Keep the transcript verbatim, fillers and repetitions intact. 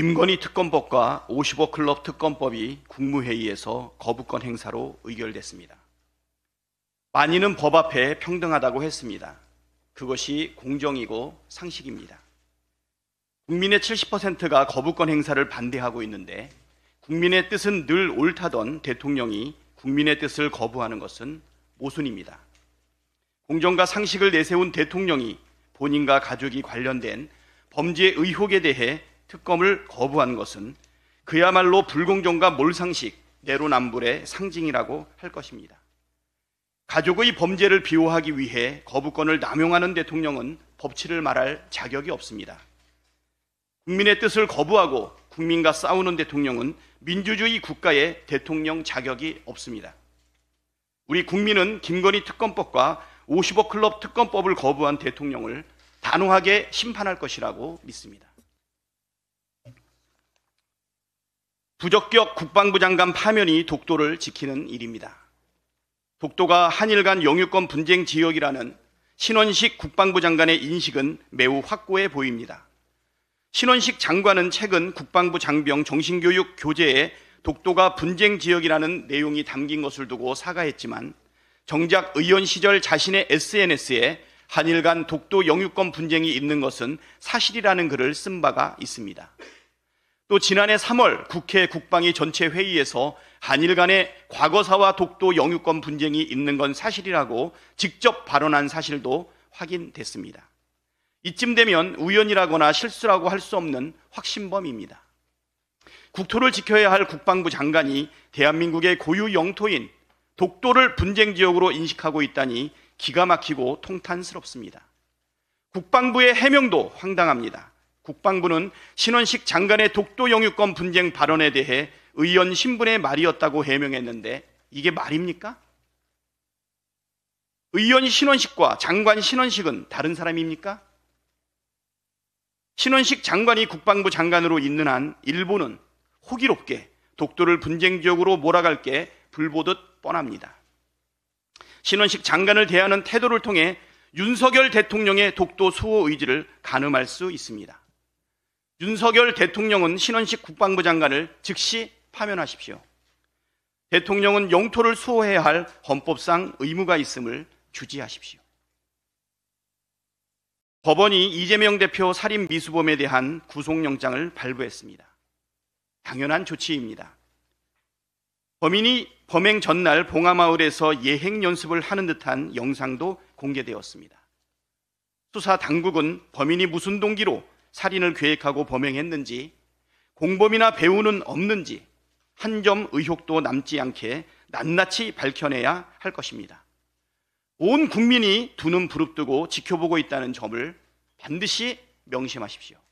김건희 특검법과 오십오 클럽 특검법이 국무회의에서 거부권 행사로 의결됐습니다. 만인은 법 앞에 평등하다고 했습니다. 그것이 공정이고 상식입니다. 국민의 칠십 퍼센트가 거부권 행사를 반대하고 있는데 국민의 뜻은 늘 옳다던 대통령이 국민의 뜻을 거부하는 것은 모순입니다. 공정과 상식을 내세운 대통령이 본인과 가족이 관련된 범죄 의혹에 대해 특검을 거부한 것은 그야말로 불공정과 몰상식, 내로남불의 상징이라고 할 것입니다. 가족의 범죄를 비호하기 위해 거부권을 남용하는 대통령은 법치를 말할 자격이 없습니다. 국민의 뜻을 거부하고 국민과 싸우는 대통령은 민주주의 국가의 대통령 자격이 없습니다. 우리 국민은 김건희 특검법과 오십오 클럽 특검법을 거부한 대통령을 단호하게 심판할 것이라고 믿습니다. 부적격 국방부 장관 파면이 독도를 지키는 일입니다. 독도가 한일 간 영유권 분쟁 지역이라는 신원식 국방부 장관의 인식은 매우 확고해 보입니다. 신원식 장관은 최근 국방부 장병 정신교육 교재에 독도가 분쟁 지역이라는 내용이 담긴 것을 두고 사과했지만 정작 의원 시절 자신의 에스엔에스에 한일 간 독도 영유권 분쟁이 있는 것은 사실이라는 글을 쓴 바가 있습니다. 또 지난해 삼월 국회 국방위 전체 회의에서 한일 간의 과거사와 독도 영유권 분쟁이 있는 건 사실이라고 직접 발언한 사실도 확인됐습니다. 이쯤 되면 우연이라거나 실수라고 할 수 없는 확신범입니다. 국토를 지켜야 할 국방부 장관이 대한민국의 고유 영토인 독도를 분쟁지역으로 인식하고 있다니 기가 막히고 통탄스럽습니다. 국방부의 해명도 황당합니다. 국방부는 신원식 장관의 독도 영유권 분쟁 발언에 대해 의원 신분의 말이었다고 해명했는데 이게 말입니까? 의원 신원식과 장관 신원식은 다른 사람입니까? 신원식 장관이 국방부 장관으로 있는 한 일본은 호기롭게 독도를 분쟁지역으로 몰아갈 게 불보듯 뻔합니다. 신원식 장관을 대하는 태도를 통해 윤석열 대통령의 독도 수호 의지를 가늠할 수 있습니다. 윤석열 대통령은 신원식 국방부 장관을 즉시 파면하십시오. 대통령은 영토를 수호해야 할 헌법상 의무가 있음을 주지하십시오. 법원이 이재명 대표 살인 미수범에 대한 구속영장을 발부했습니다. 당연한 조치입니다. 범인이 범행 전날 봉하마을에서 예행 연습을 하는 듯한 영상도 공개되었습니다. 수사 당국은 범인이 무슨 동기로 살인을 계획하고 범행했는지, 공범이나 배우는 없는지 한 점 의혹도 남지 않게 낱낱이 밝혀내야 할 것입니다. 온 국민이 두 눈 부릅뜨고 지켜보고 있다는 점을 반드시 명심하십시오.